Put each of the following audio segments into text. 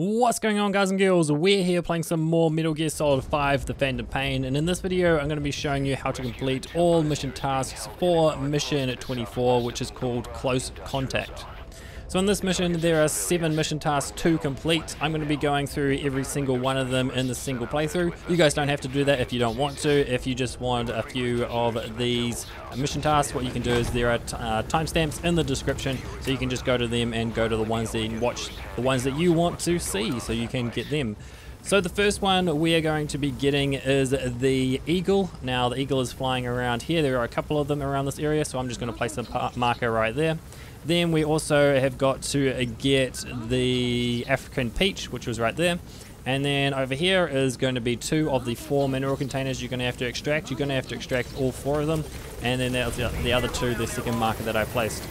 What's going on, guys and girls? We're here playing some more Metal Gear Solid V: The Phantom Pain, and in this video I'm going to be showing you how to complete all mission tasks for mission 24, which is called Close Contact. So in this mission there are 7 mission tasks to complete. I'm going to be going through every single one of them in the single playthrough. You guys don't have to do that if you don't want to. If you just want a few of these mission tasks, what you can do is there are timestamps in the description, so you can just go to them and go to the ones that you can watch, the ones that you want to see, so you can get them. So the first one we are going to be getting is the eagle. Now the eagle is flying around here. There are a couple of them around this area, so I'm just going to place a marker right there. Then we also have got to get the African peach, which was right there. And then over here is going to be 2 of the 4 mineral containers you're going to have to extract. You're going to have to extract all 4 of them. And then the other 2, the second marker that I placed.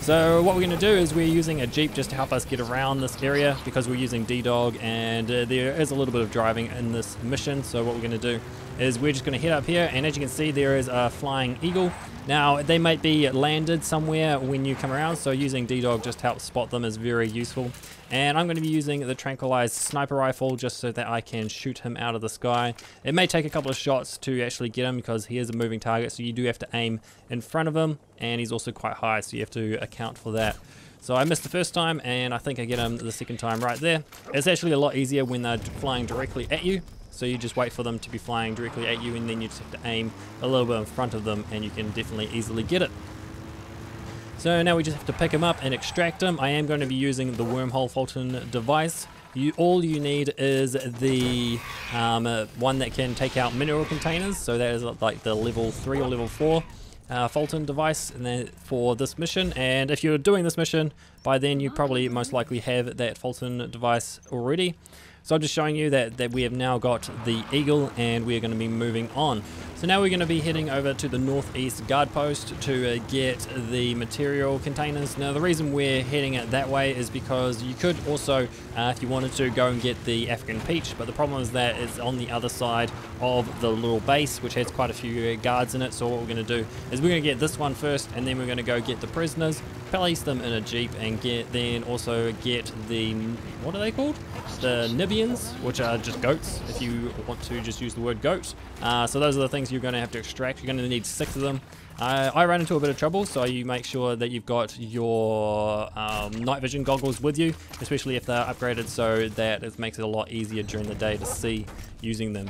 So what we're going to do is we're using a Jeep just to help us get around this area, because we're using D-Dog and there is a little bit of driving in this mission. So what we're going to do is we're just going to head up here, and as you can see there is a flying eagle. Now they might be landed somewhere when you come around, so using D-Dog just to help spot them is very useful. And I'm going to be using the tranquilized sniper rifle just so that I can shoot him out of the sky. It may take a couple of shots to actually get him because he is a moving target, so you do have to aim in front of him, and he's also quite high, so you have to account for that. So I missed the first time, and I think I get him the second time right there. It's actually a lot easier when they're flying directly at you, so you just wait for them to be flying directly at you, and then you just have to aim a little bit in front of them, and you can definitely easily get it. So now we just have to pick him up and extract him. I am going to be using the wormhole Fulton device. All you need is the one that can take out mineral containers, so that is like the level 3 or level 4. Fulton device, and then for this mission, and if you're doing this mission by then you probably most likely have that Fulton device already. So I'm just showing you that we have now got the eagle, and we're going to be moving on. So now we're going to be heading over to the northeast guard post to get the material containers. Now the reason we're heading it that way is because you could also, if you wanted to, go and get the African peach, but the problem is that it's on the other side of the little base, which has quite a few guards in it. So what we're going to do is we're going to get this one first, and then we're going to go get the prisoners, place them in a jeep, and then also get the, what are they called, the Nubians, which are just goats, if you want to just use the word goat. So those are the things you're going to have to extract. You're going to need 6 of them. I ran into a bit of trouble, so you make sure that you've got your night vision goggles with you, especially if they're upgraded, so that it makes it a lot easier during the day to see using them.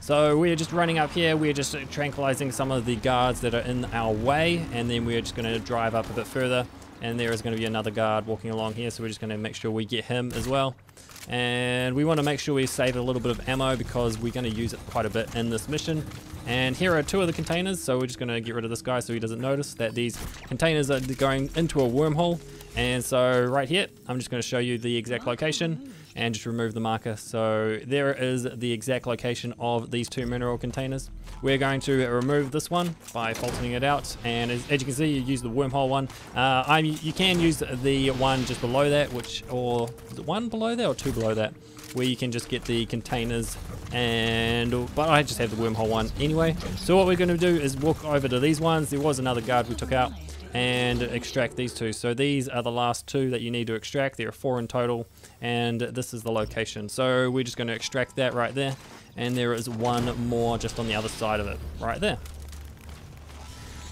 So we're just running up here, we're just tranquilizing some of the guards that are in our way, and then we're just going to drive up a bit further, and there is going to be another guard walking along here, so we're just going to make sure we get him as well. And we want to make sure we save a little bit of ammo because we're going to use it quite a bit in this mission. And here are 2 of the containers, so we're just going to get rid of this guy so he doesn't notice that these containers are going into a wormhole. And so right here, I'm just going to show you the exact location and just remove the marker. So there is the exact location of these 2 mineral containers. We're going to remove this one by faulting it out. And as you can see, you use the wormhole one. You can use the one just below that, or is it one below that or 2 below that, where you can just get the containers, but I just have the wormhole one anyway. So what we're going to do is walk over to these ones. There was another guard we took out, and extract these 2. So these are the last 2 that you need to extract. There are 4 in total, and this is the location. So we're just going to extract that right there, and there is one more just on the other side of it right there.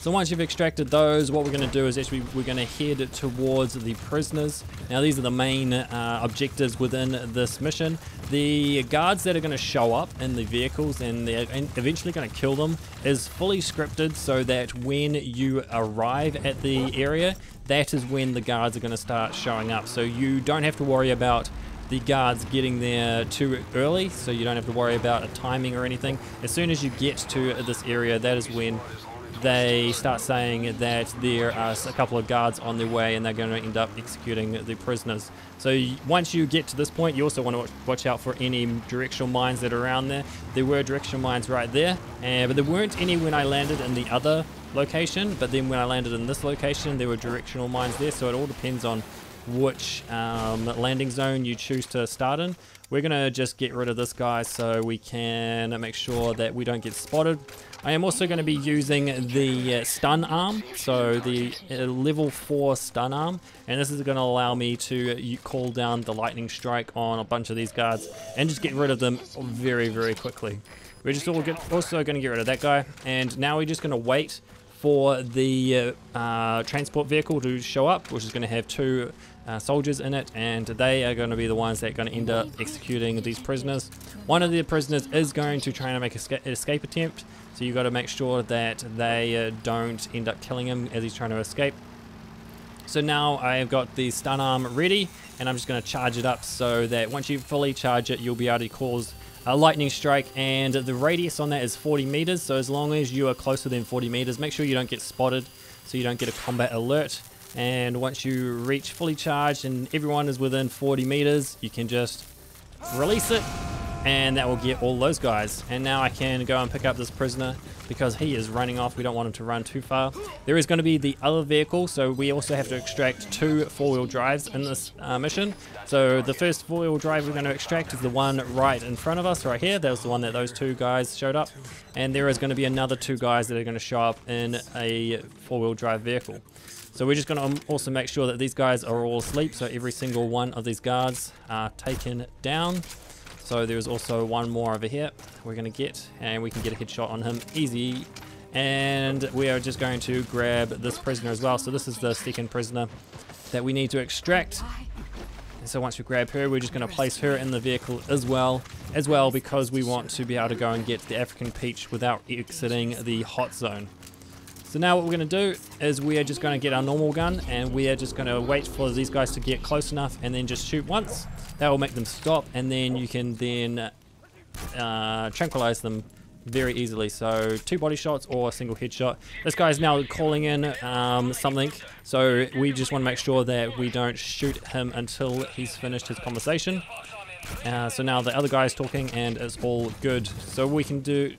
So once you've extracted those, what we're going to do is actually we're going to head towards the prisoners. Now these are the main objectives within this mission. The guards that are going to show up in the vehicles and they're eventually going to kill them is fully scripted, so that when you arrive at the area, that is when the guards are going to start showing up. So you don't have to worry about the guards getting there too early, so you don't have to worry about a timing or anything. As soon as you get to this area, that is when they start saying that there are a couple of guards on their way, and they're going to end up executing the prisoners. So once you get to this point, you also want to watch out for any directional mines that are around there. There were directional mines right there, but there weren't any when I landed in the other location, but then when I landed in this location there were directional mines there, so it all depends on which landing zone you choose to start in. We're gonna just get rid of this guy so we can make sure that we don't get spotted. I am also going to be using the stun arm, so the level 4 stun arm, and this is going to allow me to call down the lightning strike on a bunch of these guards and just get rid of them very, very quickly. We're just also going to get rid of that guy, and now we're just going to wait for the transport vehicle to show up, which is going to have two soldiers in it, and they are going to be the ones that are going to end up executing these prisoners. One of the prisoners is going to try and make an escape attempt, so you got to make sure that they don't end up killing him as he's trying to escape. So now I've got the stun arm ready, and I'm just going to charge it up so that once you fully charge it, you'll be able to cause a lightning strike, and the radius on that is 40 meters, so as long as you are closer than 40 meters, make sure you don't get spotted so you don't get a combat alert. And once you reach fully charged and everyone is within 40 meters, you can just release it, and that will get all those guys. And now I can go and pick up this prisoner because he is running off. We don't want him to run too far. There is going to be the other vehicle, so we also have to extract two four-wheel drives in this mission. So the first four-wheel drive we're going to extract is the one right in front of us right here. That was the one that those two guys showed up, and there is going to be another two guys that are going to show up in a four-wheel drive vehicle. So we're just going to also make sure that these guys are all asleep, so every single one of these guards are taken down. So there's also one more over here we're going to get, and we can get a headshot on him easy. And we are just going to grab this prisoner as well. So this is the second prisoner that we need to extract. And so once we grab her, we're just going to place her in the vehicle as well, because we want to be able to go and get the African Peach without exiting the hot zone. So now what we're going to do is we are just going to get our normal gun, and we are just going to wait for these guys to get close enough and then just shoot once. That will make them stop, and then you can then tranquilize them very easily. So two body shots or a single headshot. This guy is now calling in something, so we just want to make sure that we don't shoot him until he's finished his conversation. So now the other guy is talking and it's all good. So what we can do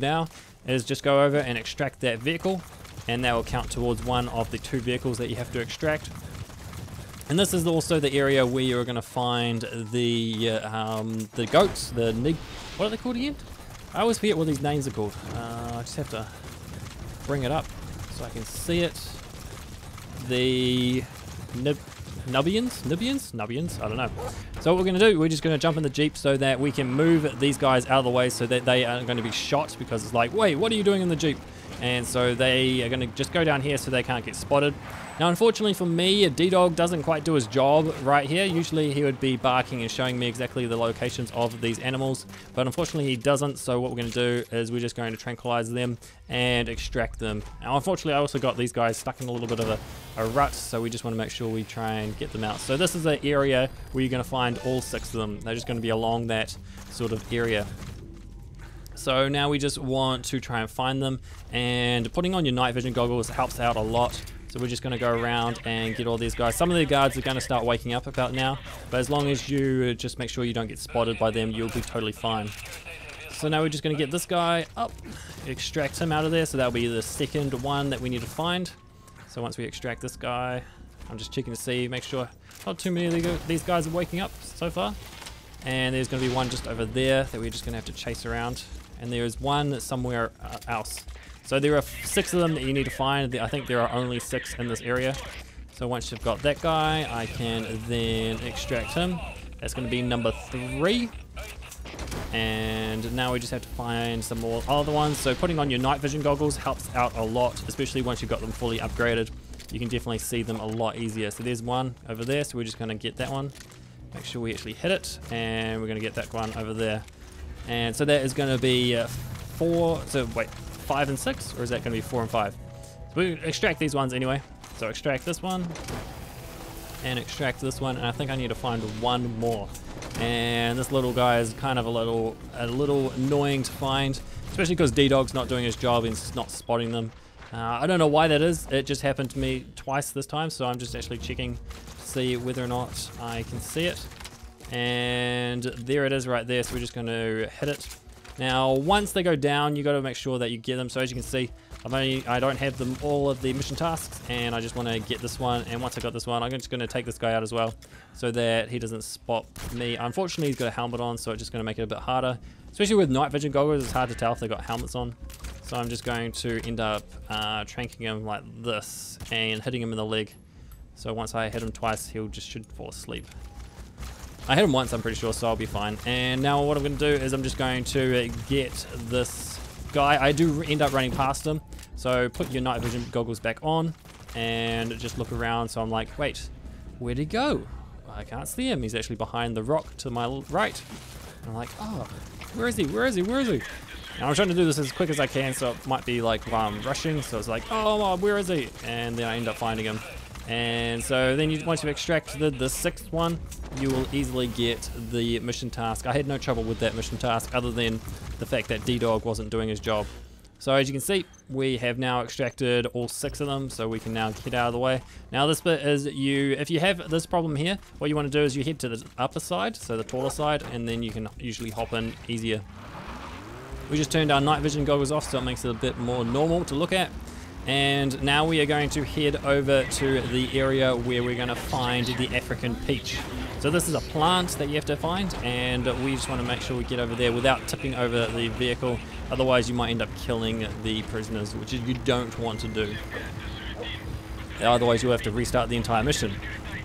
now is just go over and extract that vehicle, and that will count towards one of the two vehicles that you have to extract. And this is also the area where you're going to find the goats, the nig. What are they called again? I always forget what these names are called. I just have to bring it up so I can see it. The Nubians? I don't know. So what we're going to do, we're just going to jump in the Jeep so that we can move these guys out of the way so that they aren't going to be shot, because it's like, wait, what are you doing in the Jeep? And so they are going to just go down here so they can't get spotted. Now, unfortunately for me, D-Dog doesn't quite do his job right here. Usually he would be barking and showing me exactly the locations of these animals, but unfortunately he doesn't. So what we're going to do is we're just going to tranquilize them and extract them. Now, unfortunately, I also got these guys stuck in a little bit of a rut, so we just want to make sure we try and get them out. So this is the area where you're going to find all six of them. They're just going to be along that sort of area. So now we just want to try and find them, and putting on your night vision goggles helps out a lot. So we're just going to go around and get all these guys. Some of the guards are going to start waking up about now, but as long as you just make sure you don't get spotted by them, you'll be totally fine. So now we're just going to get this guy up, extract him out of there. So that'll be the second one that we need to find. So once we extract this guy, I'm just checking to see, make sure not too many of these guys are waking up so far. And there's going to be one just over there that we're just going to have to chase around. And there is one somewhere else. So there are six of them that you need to find. I think there are only six in this area. So once you've got that guy, I can then extract him. That's going to be number 3. And now we just have to find some more other ones. So putting on your night vision goggles helps out a lot, especially once you've got them fully upgraded. You can definitely see them a lot easier. So there's one over there. So we're just going to get that one. Make sure we actually hit it. And we're going to get that one over there. And so that is going to be 4, so wait, 5 and 6, or is that going to be 4 and 5? So we extract these ones anyway. So extract this one, and extract this one, and I think I need to find one more. And this little guy is kind of a little annoying to find, especially because D-Dog's not doing his job and not spotting them. I don't know why that is. It just happened to me twice this time, so I'm just actually checking to see whether or not I can see it. And there it is right there, so we're just going to hit it. Now once they go down, you got to make sure that you get them. So as you can see, I don't have them all of the mission tasks, and I just want to get this one. And once I got this one, I'm just going to take this guy out as well, so that he doesn't spot me. Unfortunately, he's got a helmet on, so it's just going to make it a bit harder. Especially with night vision goggles, it's hard to tell if they got helmets on. So I'm just going to end up tranking him like this and hitting him in the leg. So once I hit him twice, he'll just should fall asleep. I hit him once, I'm pretty sure, so I'll be fine. And now what I'm going to do is I'm just going to get this guy. I do end up running past him. So put your night vision goggles back on and just look around. So I'm like, wait, where'd he go? I can't see him. He's actually behind the rock to my right. And I'm like, oh, where is he? Where is he? Where is he? And I'm trying to do this as quick as I can, so it might be like while I'm rushing. So it's like, oh, where is he? And then I end up finding him. And so then once you've extracted the sixth one, you will easily get the mission task. I had no trouble with that mission task other than the fact that D-Dog wasn't doing his job. So as you can see, we have now extracted all six of them, so we can now get out of the way. Now this bit is if you have this problem here, what you want to do is you head to the upper side, so the taller side, and then you can usually hop in easier. We just turned our night vision goggles off, so it makes it a bit more normal to look at. And now we are going to head over to the area where we're going to find the African peach. So this is a plant that you have to find, and we just want to make sure we get over there without tipping over the vehicle. Otherwise you might end up killing the prisoners, which you don't want to do. Otherwise you'll have to restart the entire mission.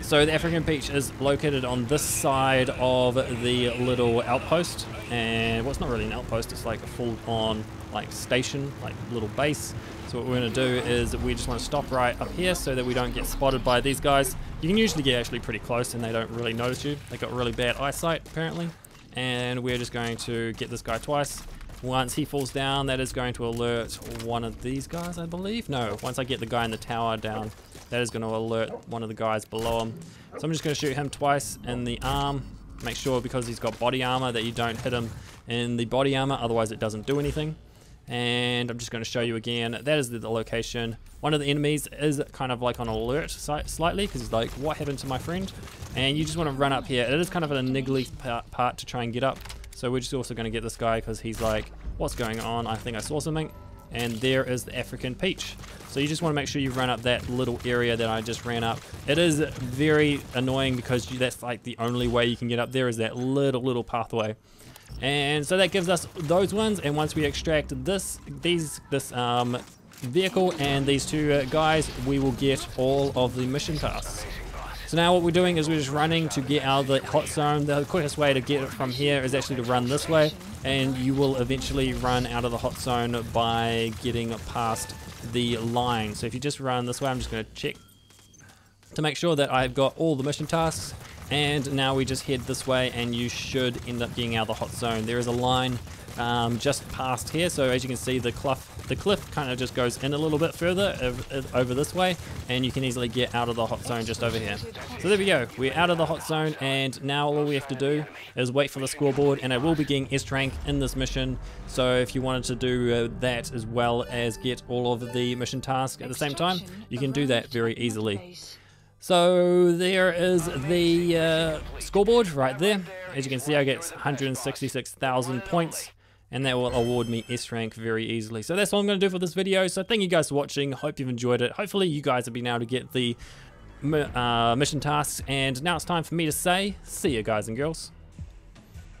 So the African peach is located on this side of the little outpost, and well, it's not really an outpost, it's like a full-on like station, like little base. So what we're going to do is we just want to stop right up here so that we don't get spotted by these guys. You can usually get actually pretty close and they don't really notice you. They got really bad eyesight apparently. And we're just going to get this guy twice. Once he falls down, that is going to alert one of these guys, I believe. No, once I get the guy in the tower down, that is going to alert one of the guys below him. So I'm just going to shoot him twice in the arm. Make sure, because he's got body armor, that you don't hit him in the body armor, otherwise it doesn't do anything. And I'm just going to show you again, that is the location. One of the enemies is kind of like on alert slightly, because he's like, what happened to my friend? And you just want to run up here. It is kind of a niggly part to try and get up. So we're just also going to get this guy, because he's like, what's going on? I think I saw something. And there is the African peach. So you just want to make sure you run up that little area that I just ran up. It is very annoying, because that's like the only way you can get up there is that little pathway. And so that gives us those ones, and once we extract this vehicle and these two guys, we will get all of the mission tasks. So now what we're doing is we're just running to get out of the hot zone. The quickest way to get it from here is actually to run this way, and you will eventually run out of the hot zone by getting past the line. So if you just run this way, I'm just going to check to make sure that I've got all the mission tasks. And now we just head this way and you should end up getting out of the hot zone. There is a line just past here. So as you can see, the cliff kind of just goes in a little bit further over this way, and you can easily get out of the hot zone just over here. So there we go, we're out of the hot zone, and now all we have to do is wait for the scoreboard, and I will be getting S rank in this mission. So if you wanted to do that as well as get all of the mission tasks at the same time, you can do that very easily. So there is the scoreboard right there. As you can see, I get 166,000 points, and that will award me S rank very easily. So that's all I'm going to do for this video. So thank you guys for watching. Hope you've enjoyed it. Hopefully you guys have been able to get the mission tasks. And now it's time for me to say, see you guys and girls.